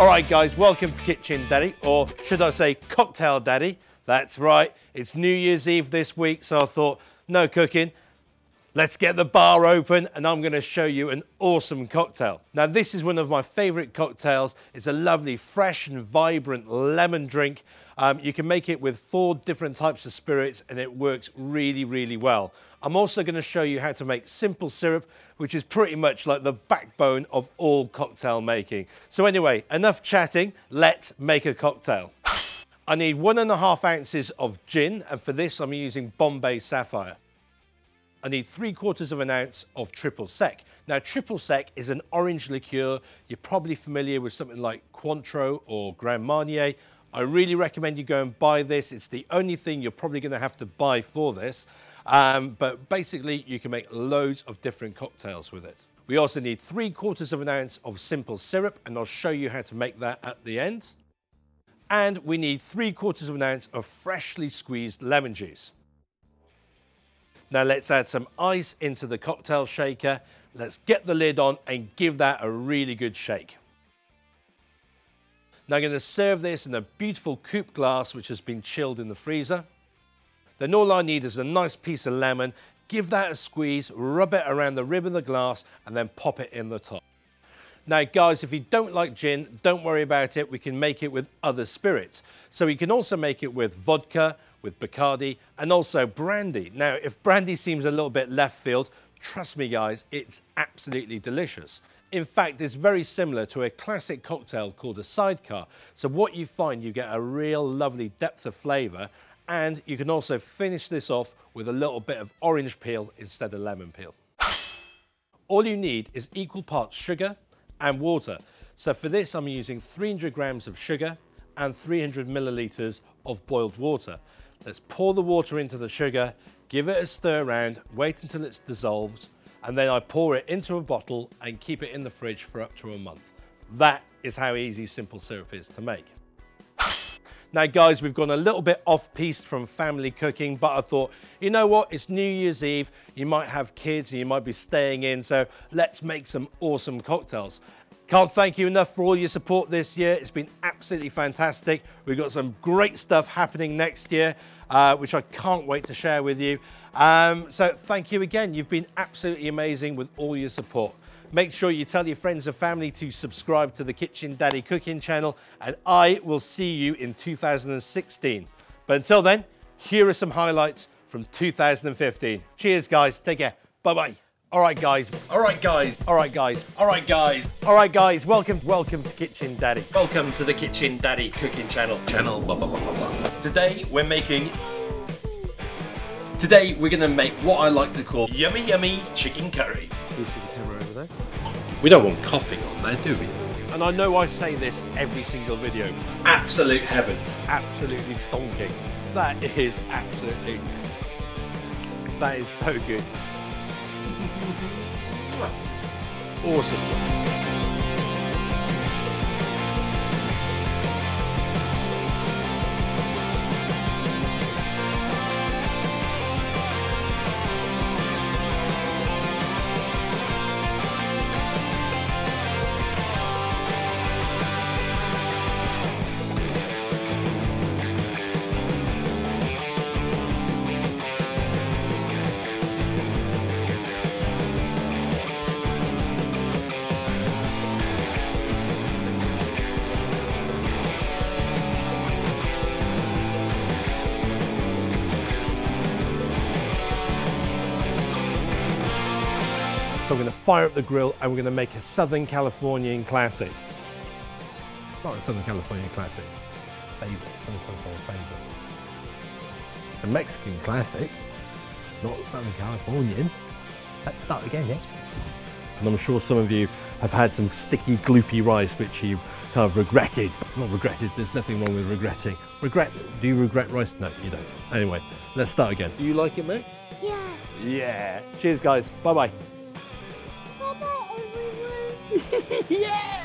All right, guys, welcome to Kitchen Daddy, or should I say Cocktail Daddy. That's right, it's New Year's Eve this week, so I thought, no cooking. Let's get the bar open and I'm going to show you an awesome cocktail. Now this is one of my favourite cocktails. It's a lovely fresh and vibrant lemon drink. You can make it with 4 different types of spirits and it works really, really well. I'm also going to show you how to make simple syrup, which is pretty much like the backbone of all cocktail making. So anyway, enough chatting, let's make a cocktail. I need 1.5 ounces of gin, and for this I'm using Bombay Sapphire. I need 3/4 ounce of triple sec. Now triple sec is an orange liqueur. You're probably familiar with something like Cointreau or Grand Marnier. I really recommend you go and buy this. It's the only thing you're probably going to have to buy for this. But basically you can make loads of different cocktails with it. We also need 3/4 ounce of simple syrup, and I'll show you how to make that at the end. And we need 3/4 ounce of freshly squeezed lemon juice. Now let's add some ice into the cocktail shaker. Let's get the lid on and give that a really good shake. Now I'm going to serve this in a beautiful coupe glass which has been chilled in the freezer. Then all I need is a nice piece of lemon. Give that a squeeze, rub it around the rim of the glass and then pop it in the top. Now guys, if you don't like gin, don't worry about it. We can make it with other spirits. So we can also make it with vodka, with Bacardi, and also brandy. Now, if brandy seems a little bit left field, trust me guys, it's absolutely delicious. In fact, it's very similar to a classic cocktail called a sidecar. So what you find, you get a real lovely depth of flavour, and you can also finish this off with a little bit of orange peel instead of lemon peel. All you need is equal parts sugar and water. So for this, I'm using 300 grams of sugar and 300 millilitres of boiled water. Let's pour the water into the sugar, give it a stir around, wait until it's dissolved, and then I pour it into a bottle and keep it in the fridge for up to a month. That is how easy simple syrup is to make. Now guys, we've gone a little bit off-piste from family cooking, but I thought, you know what, it's New Year's Eve, you might have kids and you might be staying in, so let's make some awesome cocktails. Can't thank you enough for all your support this year. It's been absolutely fantastic. We've got some great stuff happening next year, which I can't wait to share with you. So thank you again. You've been absolutely amazing with all your support. Make sure you tell your friends and family to subscribe to the Kitchen Daddy Cooking channel, and I will see you in 2016. But until then, here are some highlights from 2015. Cheers, guys. Take care. Bye-bye. All right, guys. All right, guys. All right, guys. All right, guys. All right, guys. Welcome to Kitchen Daddy. Welcome to the Kitchen Daddy Cooking Channel. Blah, blah, blah, blah, blah. Today we're gonna make what I like to call yummy, yummy chicken curry. Can you see the camera over there? We don't want coughing on there, do we? And I know I say this every single video. Absolute heaven. Absolutely stonking. That is so good. Awesome. So we're going to fire up the grill and we're going to make a Southern Californian classic. It's not a Southern Californian classic. Favourite, Southern California favourite. It's a Mexican classic, not Southern Californian. Let's start again, yeah? And I'm sure some of you have had some sticky, gloopy rice which you've kind of regretted. Not regretted, there's nothing wrong with regretting. Do you regret rice? No, you don't. Anyway, let's start again. Do you like it, Max? Yeah. Yeah. Cheers, guys. Bye-bye. Yeah!